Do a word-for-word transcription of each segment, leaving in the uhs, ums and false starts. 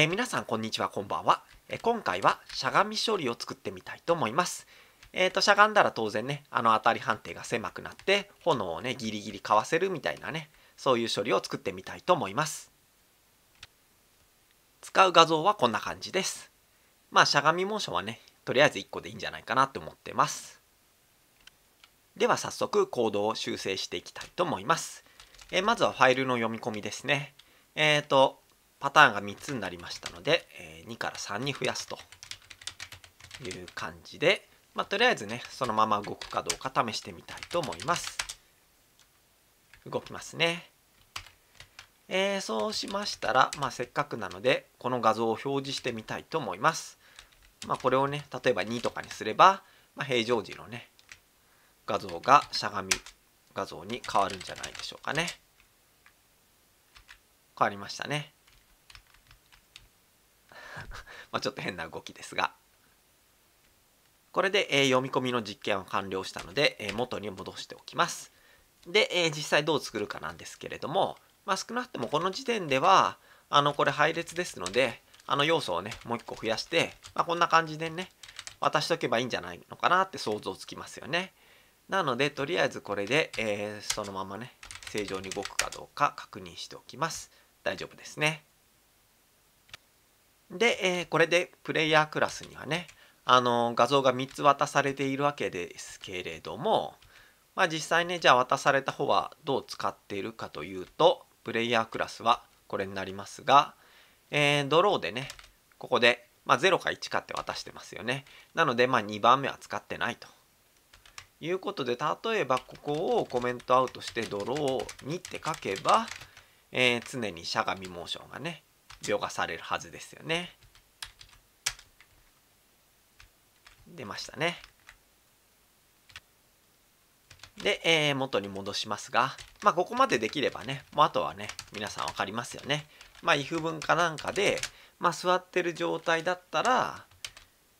えー、皆さんこんにちは、こんばんは。えー、今回はしゃがみ処理を作ってみたいと思います。えーと、しゃがんだら当然ね、あの当たり判定が狭くなって、炎をね、ギリギリかわせるみたいなね、そういう処理を作ってみたいと思います。使う画像はこんな感じです。まあ、しゃがみモーションはね、とりあえずいっこでいいんじゃないかなと思ってます。では早速、コードを修正していきたいと思います。えー、まずはファイルの読み込みですね。えーと、パターンがみっつになりましたので、にからさんに増やすという感じで、まあ、とりあえずね、そのまま動くかどうか試してみたいと思います。動きますね。えー、そうしましたら、まあ、せっかくなので、この画像を表示してみたいと思います。まあ、これをね、例えばにとかにすれば、まあ、平常時のね、画像がしゃがみ画像に変わるんじゃないでしょうかね。変わりましたね。まあちょっと変な動きですが、これで、えー、読み込みの実験を完了したので、えー、元に戻しておきます。で、えー、実際どう作るかなんですけれども、まあ、少なくともこの時点ではあのこれ配列ですので、あの要素をねもう一個増やして、まあ、こんな感じでね渡しておけばいいんじゃないのかなって想像つきますよね。なのでとりあえずこれで、えー、そのままね正常に動くかどうか確認しておきます。大丈夫ですね。で、えー、これでプレイヤークラスにはね、あのー、画像がみっつ渡されているわけですけれども、まあ、実際ねじゃあ渡された方はどう使っているかというと、プレイヤークラスはこれになりますが、えー、ドローでねここで、まあ、ゼロかいちかって渡してますよね。なので、まあ、にばんめは使ってないということで、例えばここをコメントアウトしてドローにって書けば、えー、常にしゃがみモーションがね描画されるはずですよね。出ましたね。で、えー、元に戻しますが、まあ、ここまでできればね、もうあとはね皆さん分かりますよね。まあ if 文かなんかで、まあ、座ってる状態だったら、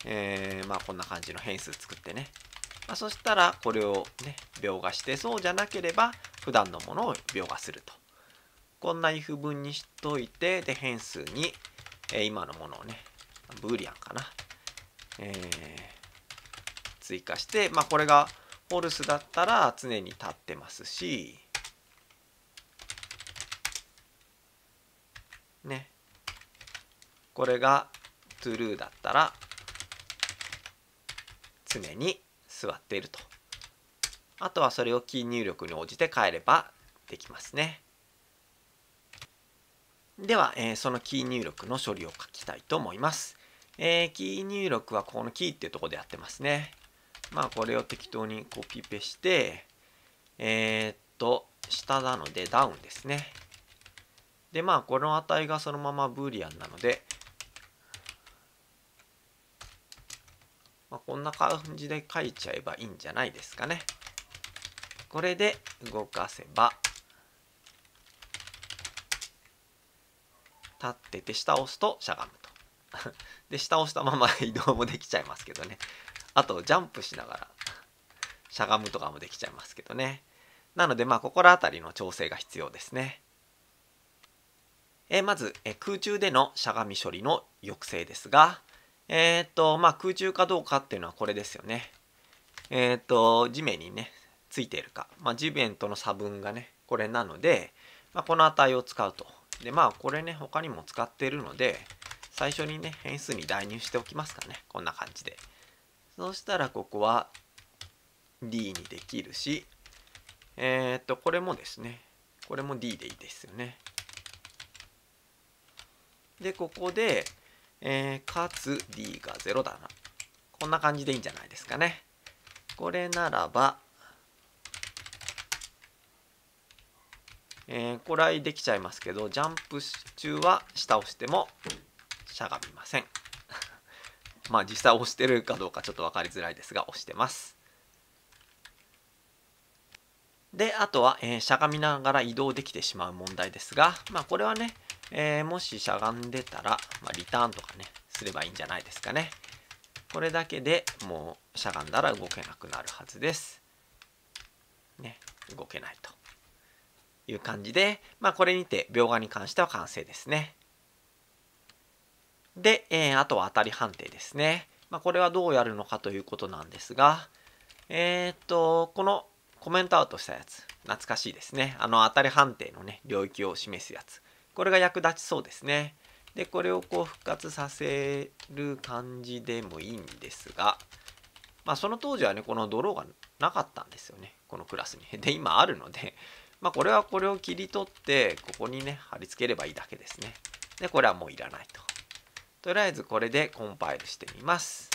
えー、まあこんな感じの変数作ってね、まあ、そしたらこれをね描画して、そうじゃなければ普段のものを描画すると。こんな if 文にしといて、で変数に、えー、今のものをねブーリアンかな、えー、追加して、まあこれがフォルスだったら常に立ってますしね、これが true だったら常に座っていると。あとはそれをキー入力に応じて変えればできますね。では、えー、そのキー入力の処理を書きたいと思います。えー、キー入力はここのキーっていうところでやってますね。まあこれを適当にコピペして、えー、っと、下なのでダウンですね。で、まあこの値がそのままブーリアンなので、まあ、こんな感じで書いちゃえばいいんじゃないですかね。これで動かせば、立ってて下を押すとしゃがむと。で下を押したまま移動もできちゃいますけどね。あとジャンプしながらしゃがむとかもできちゃいますけどね。なのでまあここら辺りの調整が必要ですね。えー、まず、えー、空中でのしゃがみ処理の抑制ですが、えー、っとまあ空中かどうかっていうのはこれですよね。えー、っと地面にねついているか、まあ、地面との差分がねこれなので、まあ、この値を使うと。でまあこれね他にも使っているので、最初にね変数に代入しておきますかね。こんな感じで。そうしたらここは D にできるし、えー、っとこれもですね、これも D でいいですよね。でここで、えー、かつ D がゼロだな。こんな感じでいいんじゃないですかね。これならば、えー、これはできちゃいますけど、ジャンプ中は下を押してもしゃがみません。まあ実際押してるかどうかちょっと分かりづらいですが、押してます。であとは、えー、しゃがみながら移動できてしまう問題ですが、まあこれはね、えー、もししゃがんでたら、まあ、リターンとかねすればいいんじゃないですかね。これだけでもうしゃがんだら動けなくなるはずです。ね、動けないと。いう感じで、まあこれにて描画に関しては完成ですね。で、えー、あとは当たり判定ですね。まあ、これはどうやるのかということなんですが、えー、っと、このコメントアウトしたやつ、懐かしいですね。あの当たり判定のね、領域を示すやつ。これが役立ちそうですね。で、これをこう復活させる感じでもいいんですが、まあ、その当時はね、このドローがなかったんですよね。このクラスに。で、今あるので、まあ、これはこれを切り取って、ここにね、貼り付ければいいだけですね。で、これはもういらないと。とりあえずこれでコンパイルしてみます。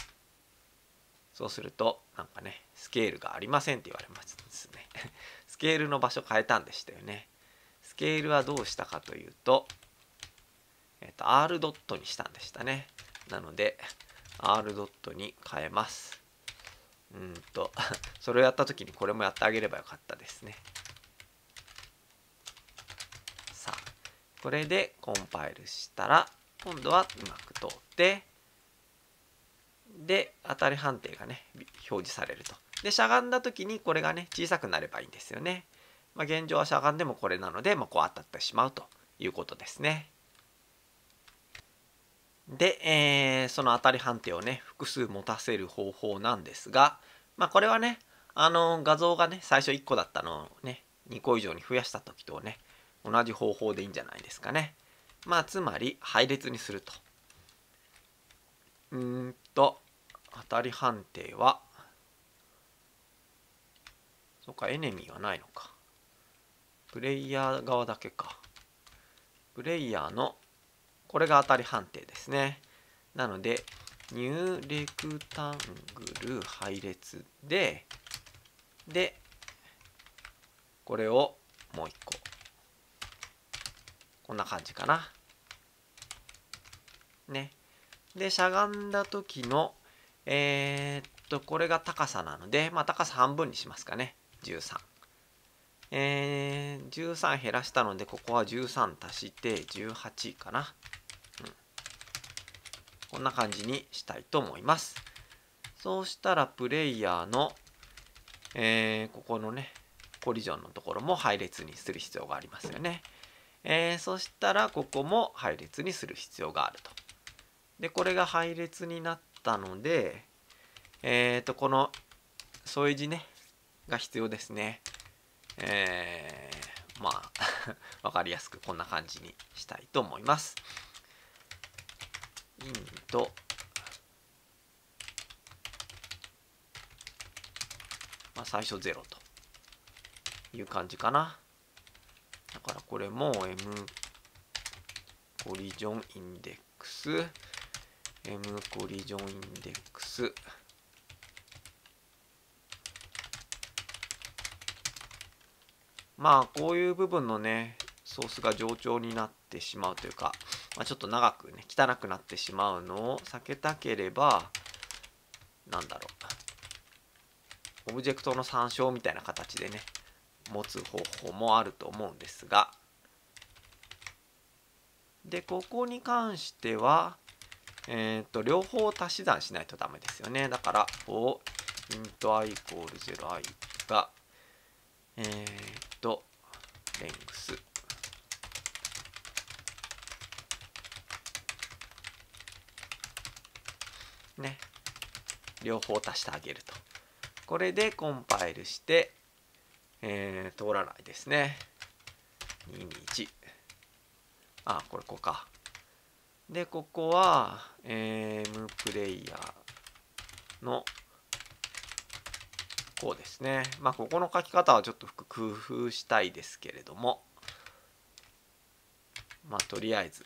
そうすると、なんかね、スケールがありませんって言われますね。スケールの場所変えたんでしたよね。スケールはどうしたかというと、えっと、R ドットにしたんでしたね。なので、R ドットに変えます。うんと、それをやったときにこれもやってあげればよかったですね。さあ、これでコンパイルしたら、今度はうまく通って、で、当たり判定がね、表示されると。で、しゃがんだときにこれがね、小さくなればいいんですよね。まあ、現状はしゃがんでもこれなので、まあ、こう当たってしまうということですね。で、えー、その当たり判定をね、複数持たせる方法なんですが、まあ、これはね、あの画像がね、最初いっこだったのをね、にこ以上に増やしたときとね、同じ方法でいいんじゃないですかね。まあ、つまり、配列にすると。うーんと、当たり判定は、そっか、エネミーはないのか。プレイヤー側だけか。プレイヤーの、これが当たり判定ですね。なので、ニューレクタングル配列で、で、これをもう一個。こんな感じかな。ね。で、しゃがんだ時の、えー、っと、これが高さなので、まあ、高さ半分にしますかね。じゅうさん。えー、じゅうさん減らしたので、ここはじゅうさん足してじゅうはちかな。うん。こんな感じにしたいと思います。そうしたら、プレイヤーの、えー、ここのね、コリジョンのところも配列にする必要がありますよね。えー、そしたらここも配列にする必要があると。で、これが配列になったので、えっと、この添え字ね、が必要ですね。えー、まあ、わかりやすくこんな感じにしたいと思います。イント、まあ、最初ゼロという感じかな。だからこれも M コリジョンインデックス M コリジョンインデックスまあこういう部分のねソースが冗長になってしまうというか、まあ、ちょっと長くね汚くなってしまうのを避けたければなんだろうオブジェクトの参照みたいな形でね持つ方法もあると思うんですがでここに関しては、えー、と両方足し算しないとダメですよねだからこう int i=ゼロアイ がえっ、ー、とレングスね両方足してあげるとこれでコンパイルしてえー、通らないですね。ににいち。あ、これここか。で、ここは、えー、M プレイヤーのこうですね。まあ、ここの書き方はちょっと工夫したいですけれども、まあ、とりあえず、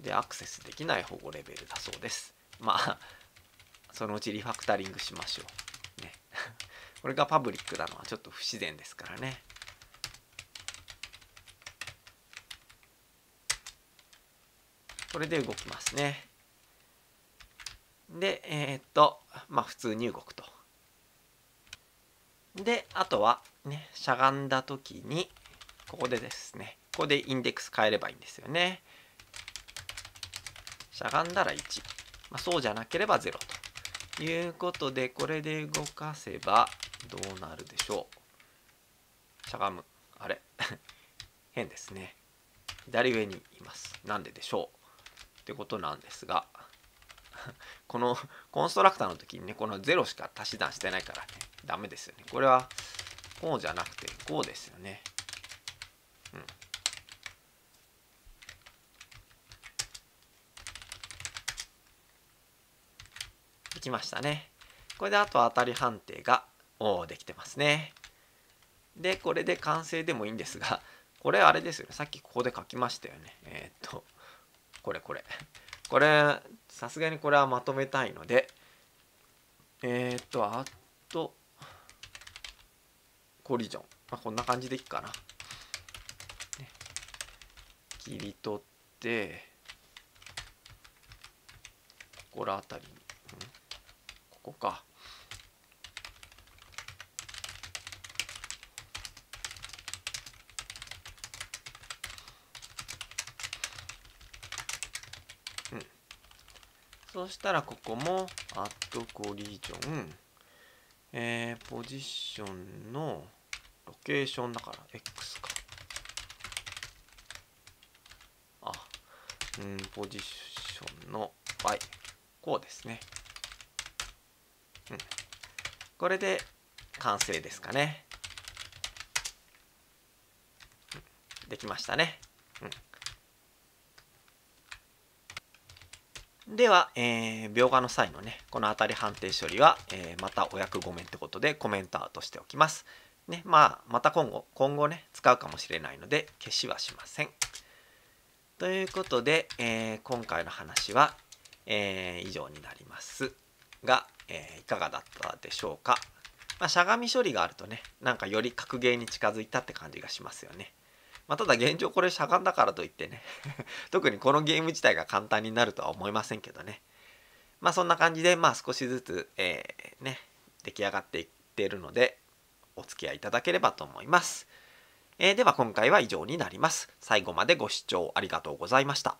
で、アクセスできない保護レベルだそうです。まあ、そのうちリファクタリングしましょう。ね。これがパブリックなのはちょっと不自然ですからね。これで動きますね。で、えー、っと、まあ普通入力と。で、あとはね、しゃがんだときに、ここでですね、ここでインデックス変えればいいんですよね。しゃがんだらいち。まあ、そうじゃなければゼロということで、これで動かせば、どうなるでしょう。しゃがむ。あれ。変ですね。左上にいます。なんででしょう。ってことなんですが、このコンストラクターの時にね、このゼロしか足し算してないからね、ダメですよね。これはこうじゃなくてこうですよね。うん。できましたね。これであと当たり判定がおできてますね。で、これで完成でもいいんですが、これあれですよね。さっきここで書きましたよね。えー、っと、これこれ。これ、さすがにこれはまとめたいので、えー、っと、あと、コリジョン。まあ、こんな感じでいいかな。ね、切り取って、ここら辺りに、うん、ここか。そしたらここもアットコリジョン、えー、ポジションのロケーションだから X か。あ、うん、ポジションの Y。こうですね。うん。これで完成ですかね。うん、できましたね。うん。では、えー、描画の際のね、この当たり判定処理は、えー、またお役御免ってことでコメンターとしておきます。ね、まあ、また今後、今後ね、使うかもしれないので、消しはしません。ということで、えー、今回の話は、えー、以上になりますが、えー、いかがだったでしょうか。まあ、しゃがみ処理があるとね、なんかより格ゲーに近づいたって感じがしますよね。まあ、ただ現状これしゃがんだからといってね特にこのゲーム自体が簡単になるとは思いませんけどね。まあそんな感じで、まあ少しずつ、えー、ね出来上がっていっているのでお付き合いいただければと思います。えー、では今回は以上になります。最後までご視聴ありがとうございました。